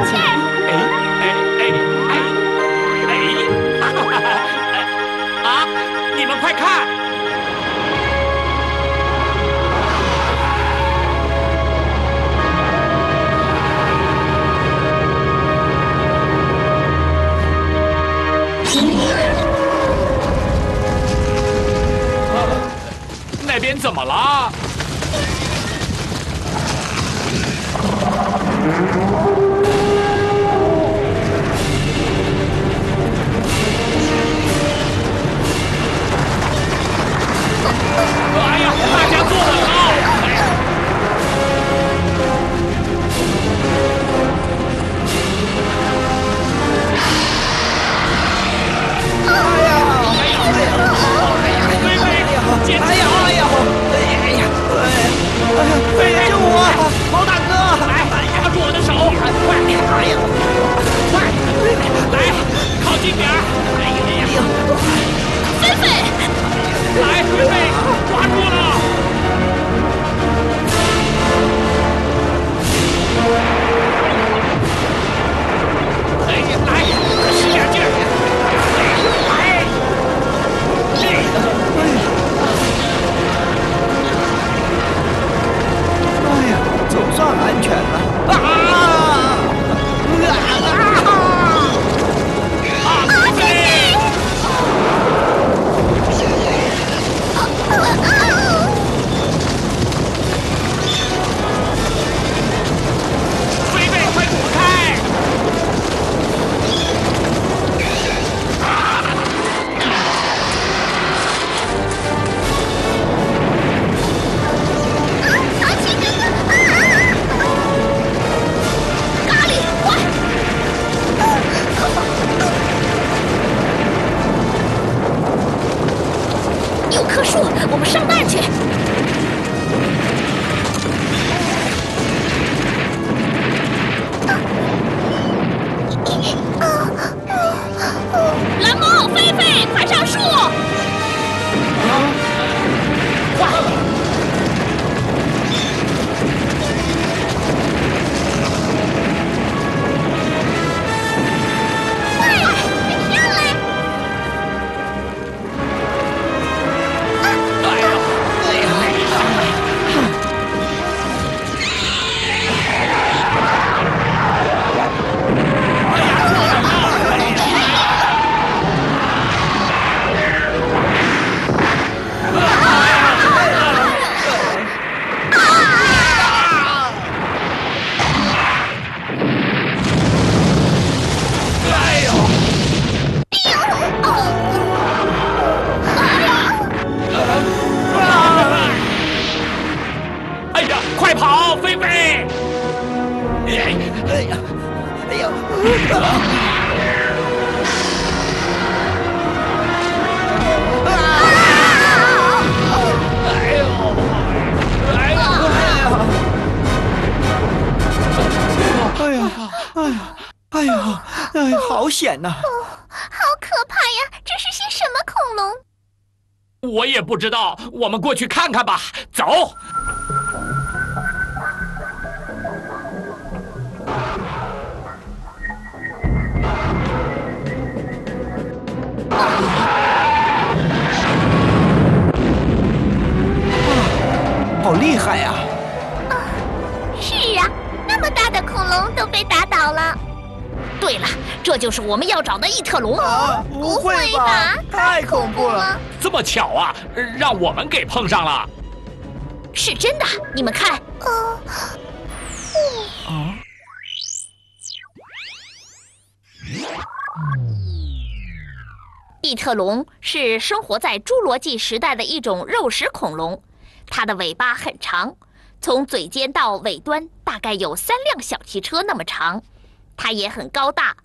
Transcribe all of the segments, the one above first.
啊！你们快看！啊，那边怎么了？ 哎呀，大家坐稳了！哎呀，救我！毛大哥，来，抓住我的手！快，哎呀，快，来，靠近点儿！哎呀，菲菲。 来，菲菲，抓住了！哎呀，来，使点劲！来，哎呀，总算安全了！不知道，我们过去看看吧。走。好厉害呀！啊，是啊，那么大的恐龙都被打倒了。对了，这就是我们要找的异特龙。不会吧？太恐怖了！ 这么巧啊，让我们给碰上了。是真的，你们看。啊！异特龙是生活在侏罗纪时代的一种肉食恐龙，它的尾巴很长，从嘴尖到尾端大概有3辆小汽车那么长。它也很高大，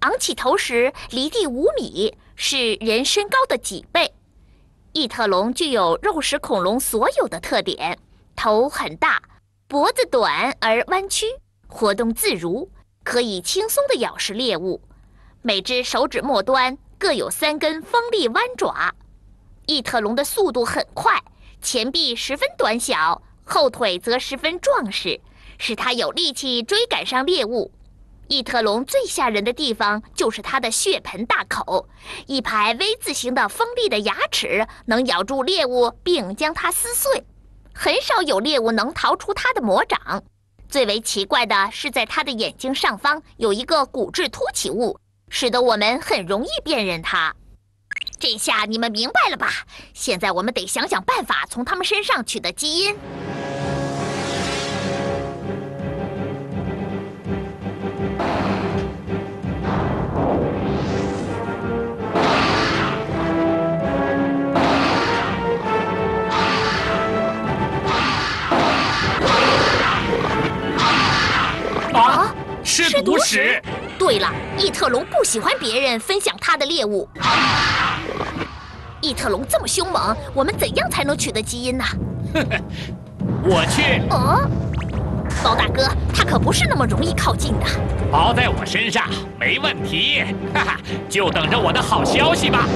昂起头时离地5米，是人身高的几倍。 异特龙具有肉食恐龙所有的特点：头很大，脖子短而弯曲，活动自如，可以轻松地咬食猎物。每只手指末端各有3根锋利弯爪。异特龙的速度很快，前臂十分短小，后腿则十分壮实，使它有力气追赶上猎物。异特龙最吓人的地方就是它的血盆大口，一排 V 字形的锋利的牙齿能咬住猎物并将它撕碎，很少有猎物能逃出它的魔掌。最为奇怪的是，在它的眼睛上方有一个骨质凸起物，使得我们很容易辨认它。这下你们明白了吧？现在我们得想想办法从它们身上取得基因。 是毒食。对了，异特龙不喜欢别人分享它的猎物。异特龙这么凶猛，我们怎样才能取得基因呢？我去。哦，包大哥，他可不是那么容易靠近的。包在我身上，没问题。哈哈，就等着我的好消息吧。